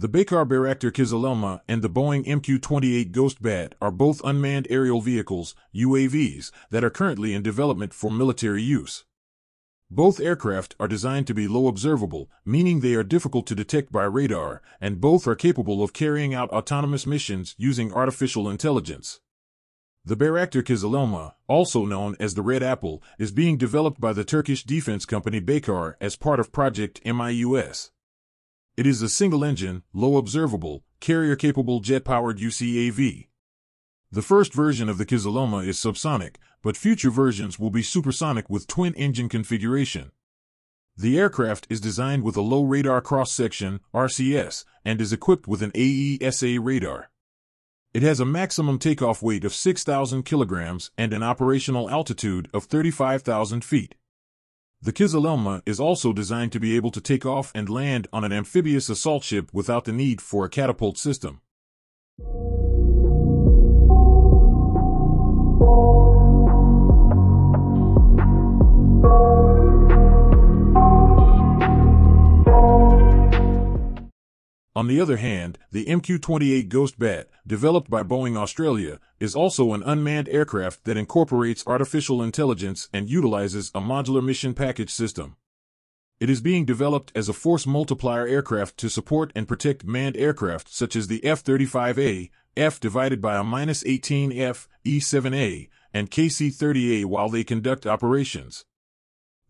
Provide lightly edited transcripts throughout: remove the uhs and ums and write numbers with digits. The Bayraktar Kızılelma and the Boeing MQ-28 Ghost Bat are both unmanned aerial vehicles, UAVs, that are currently in development for military use. Both aircraft are designed to be low observable, meaning they are difficult to detect by radar, and both are capable of carrying out autonomous missions using artificial intelligence. The Bayraktar Kızılelma, also known as the Red Apple, is being developed by the Turkish defense company Baykar as part of Project MIUS. It is a single-engine, low-observable, carrier-capable jet-powered UCAV. The first version of the Kızılelma is subsonic, but future versions will be supersonic with twin-engine configuration. The aircraft is designed with a low radar cross-section, RCS, and is equipped with an AESA radar. It has a maximum takeoff weight of 6,000 kilograms and an operational altitude of 35,000 feet. The Kızılelma is also designed to be able to take off and land on an amphibious assault ship without the need for a catapult system. On the other hand, the MQ-28 Ghost Bat, developed by Boeing Australia, is also an unmanned aircraft that incorporates artificial intelligence and utilizes a modular mission package system. It is being developed as a force multiplier aircraft to support and protect manned aircraft such as the F-35A, F/A-18F, E-7A, and KC-30A while they conduct operations.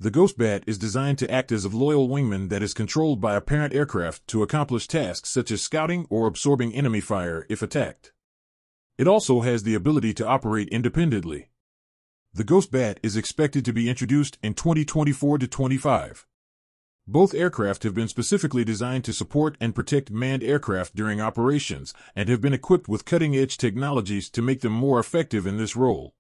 The Ghost Bat is designed to act as a loyal wingman that is controlled by a parent aircraft to accomplish tasks such as scouting or absorbing enemy fire if attacked. It also has the ability to operate independently. The Ghost Bat is expected to be introduced in 2024-25. Both aircraft have been specifically designed to support and protect manned aircraft during operations and have been equipped with cutting-edge technologies to make them more effective in this role.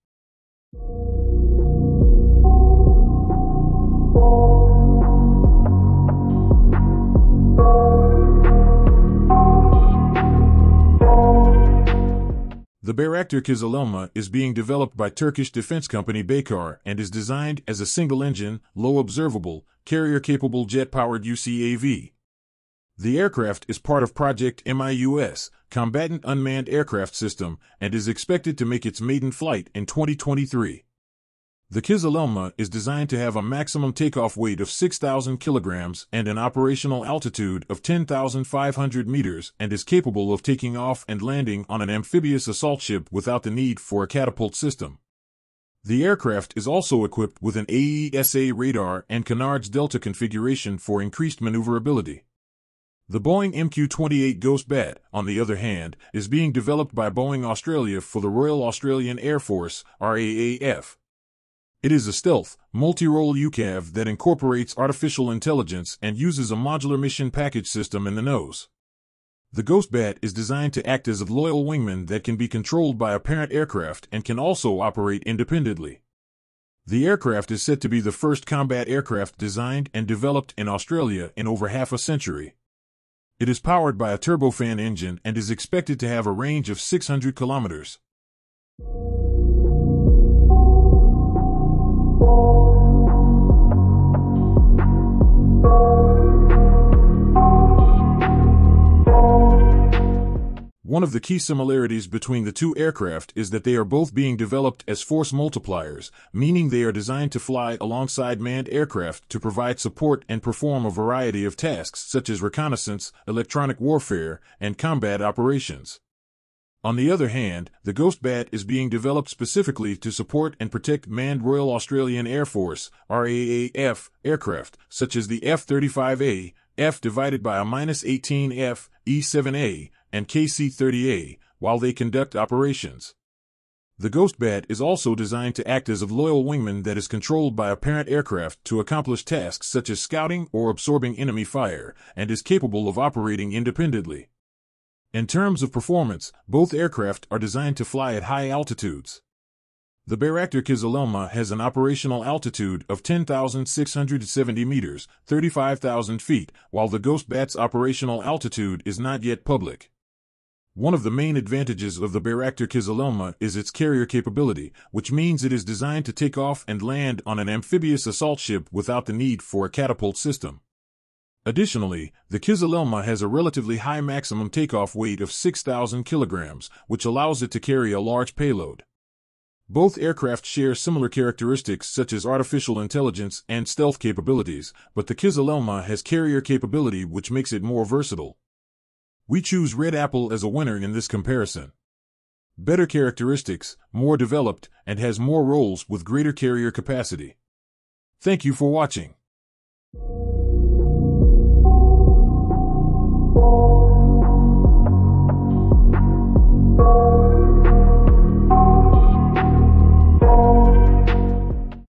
The Bayraktar Kızılelma is being developed by Turkish defense company Baykar and is designed as a single-engine, low-observable, carrier-capable jet-powered UCAV. The aircraft is part of Project MIUS, Combatant Unmanned Aircraft System, and is expected to make its maiden flight in 2023. The Kızılelma is designed to have a maximum takeoff weight of 6,000 kilograms and an operational altitude of 10,500 meters and is capable of taking off and landing on an amphibious assault ship without the need for a catapult system. The aircraft is also equipped with an AESA radar and canards delta configuration for increased maneuverability. The Boeing MQ-28 Ghost Bat, on the other hand, is being developed by Boeing Australia for the Royal Australian Air Force, RAAF. It is a stealth, multi-role UCAV that incorporates artificial intelligence and uses a modular mission package system in the nose. The Ghost Bat is designed to act as a loyal wingman that can be controlled by a parent aircraft and can also operate independently. The aircraft is said to be the first combat aircraft designed and developed in Australia in over half a century. It is powered by a turbofan engine and is expected to have a range of 600 kilometers. One of the key similarities between the two aircraft is that they are both being developed as force multipliers, meaning they are designed to fly alongside manned aircraft to provide support and perform a variety of tasks such as reconnaissance, electronic warfare, and combat operations. On the other hand, the Ghost Bat is being developed specifically to support and protect manned Royal Australian Air Force (RAAF) aircraft, such as the F-35A, F/A-18F, E-7A, and KC-30A, while they conduct operations. The Ghost Bat is also designed to act as a loyal wingman that is controlled by a parent aircraft to accomplish tasks such as scouting or absorbing enemy fire, and is capable of operating independently. In terms of performance, both aircraft are designed to fly at high altitudes. The Bayraktar Kızılelma has an operational altitude of 10,670 meters, 35,000 feet, while the Ghost Bat's operational altitude is not yet public. One of the main advantages of the Bayraktar Kızılelma is its carrier capability, which means it is designed to take off and land on an amphibious assault ship without the need for a catapult system. Additionally, the Kızılelma has a relatively high maximum takeoff weight of 6,000 kilograms, which allows it to carry a large payload. Both aircraft share similar characteristics such as artificial intelligence and stealth capabilities, but the Kızılelma has carrier capability which makes it more versatile. We choose Red Apple as a winner in this comparison. Better characteristics, more developed, and has more roles with greater carrier capacity. Thank you for watching.